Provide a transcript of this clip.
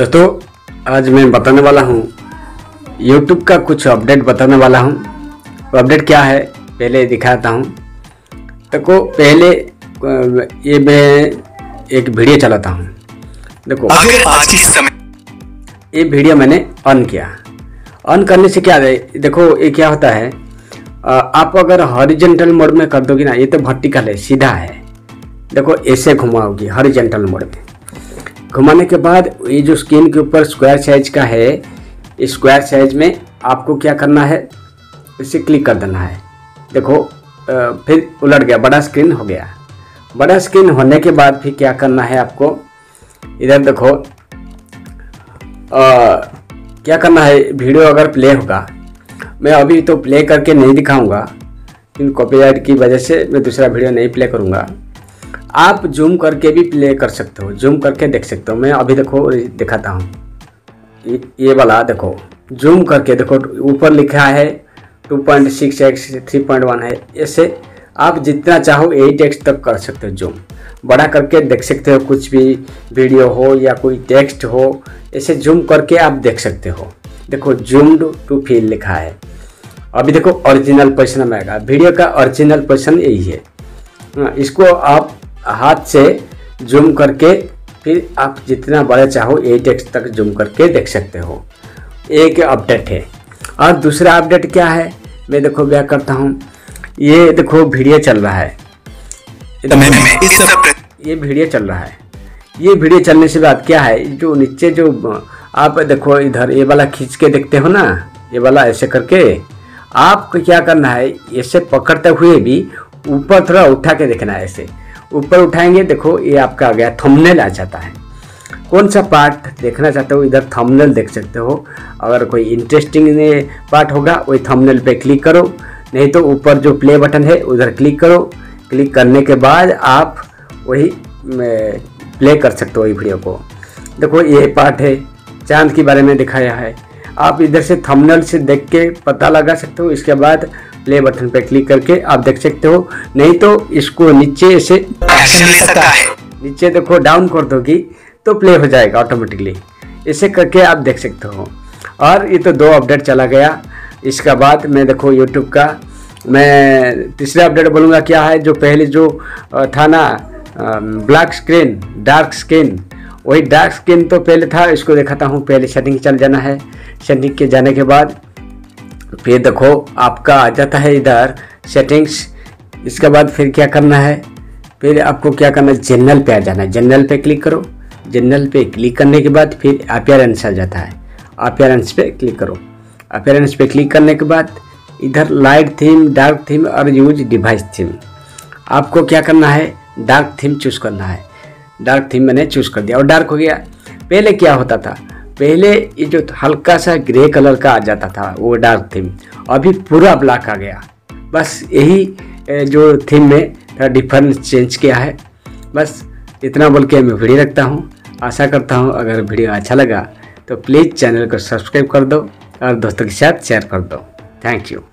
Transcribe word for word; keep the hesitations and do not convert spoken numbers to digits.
दोस्तों आज मैं बताने वाला हूँ YouTube का कुछ अपडेट बताने वाला हूँ। तो अपडेट क्या है पहले दिखाता हूँ। देखो पहले ये मैं एक वीडियो चलाता हूँ। देखो अगर आज की समय ये वीडियो मैंने ऑन किया, ऑन करने से क्या है देखो ये क्या होता है, आप अगर हॉरिजेंटल मोड में कर दोगे ना, ये तो वर्टिकल है सीधा है, देखो ऐसे घुमाओगी हॉरिजेंटल मोड में। घुमाने के बाद ये जो स्क्रीन के ऊपर स्क्वायर साइज का है, इस स्क्वायर साइज में आपको क्या करना है, इसे क्लिक कर देना है। देखो आ, फिर उलट गया, बड़ा स्क्रीन हो गया। बड़ा स्क्रीन होने के बाद फिर क्या करना है आपको, इधर देखो आ, क्या करना है। वीडियो अगर प्ले होगा, मैं अभी तो प्ले करके नहीं दिखाऊंगा, इन कॉपीराइट की वजह से मैं दूसरा वीडियो नहीं प्ले करूँगा। आप जूम करके भी प्ले कर सकते हो, जूम करके देख सकते हो। मैं अभी देखो दिखाता हूँ, ये वाला देखो जूम करके देखो, ऊपर लिखा है two point six x, three point one है। ऐसे आप जितना चाहो एट एक्स तक कर सकते हो जूम, बड़ा करके देख सकते हो। कुछ भी वीडियो हो या कोई टेक्स्ट हो, ऐसे जूम करके आप देख सकते हो। देखो जूम्ड टू फील लिखा है। अभी देखो ओरिजिनल पोजीशन में आएगा, वीडियो का ओरिजिनल पोजीशन यही है। इसको आप हाथ से जूम करके फिर आप जितना बड़ा चाहो एट एक्स तक जूम करके देख सकते हो। एक अपडेट है। और दूसरा अपडेट क्या है, मैं देखो क्या करता हूँ, ये देखो वीडियो चल रहा है, ये वीडियो चल रहा है। ये वीडियो चलने से बात क्या है, जो नीचे जो आप देखो इधर ये वाला खींच के देखते हो ना, ये वाला ऐसे करके आपको क्या करना है, ऐसे पकड़ते हुए भी ऊपर थोड़ा उठा के देखना है। ऐसे ऊपर उठाएंगे, देखो ये आपका आ गया थंबनेल आ जाता है। कौन सा पार्ट देखना चाहते हो, इधर थंबनेल देख सकते हो। अगर कोई इंटरेस्टिंग पार्ट होगा वही थंबनेल पे क्लिक करो, नहीं तो ऊपर जो प्ले बटन है उधर क्लिक करो। क्लिक करने के बाद आप वही प्ले कर सकते हो वीडियो को। देखो ये पार्ट है, चांद के बारे में दिखाया है। आप इधर से थंबनेल से देख के पता लगा सकते हो, इसके बाद प्ले बटन पर क्लिक करके आप देख सकते हो। नहीं तो इसको नीचे ऐसे नीचे देखो डाउन कर दोगी तो प्ले हो जाएगा ऑटोमेटिकली, ऐसे करके आप देख सकते हो। और ये तो दो अपडेट चला गया। इसके बाद मैं देखो यूट्यूब का मैं तीसरा अपडेट बोलूँगा क्या है। जो पहले जो था ना ब्लैक स्क्रीन डार्क स्क्रीन, वही डार्क स्क्रीन तो पहले था, इसको दिखाता हूँ। पहले सेटिंग चल जाना है, सेटिंग के जाने के बाद फिर देखो आपका आ जाता है इधर सेटिंग्स। इसके बाद फिर क्या करना है, फिर आपको क्या करना है, जनरल पे आ जाना है। जनरल पे क्लिक करो, जनरल पे क्लिक करने के बाद फिर अपीयरेंस आ जाता है, अपीयरेंस पे क्लिक करो। अपीयरेंस पे क्लिक करने के बाद इधर लाइट थीम डार्क थीम और यूज डिवाइस थीम, आपको क्या करना है डार्क थीम चूज करना है। डार्क थीम मैंने चूज कर दिया और डार्क हो गया। पहले क्या होता था, पहले ये जो हल्का सा ग्रे कलर का आ जाता था वो डार्क थीम, अभी पूरा ब्लैक आ गया। बस यही जो थीम में थोड़ा डिफरेंस चेंज किया है। बस इतना बोल के मैं वीडियो रखता हूँ। आशा करता हूँ अगर वीडियो अच्छा लगा तो प्लीज़ चैनल को सब्सक्राइब कर दो और दोस्तों के साथ शेयर कर दो। Thank you.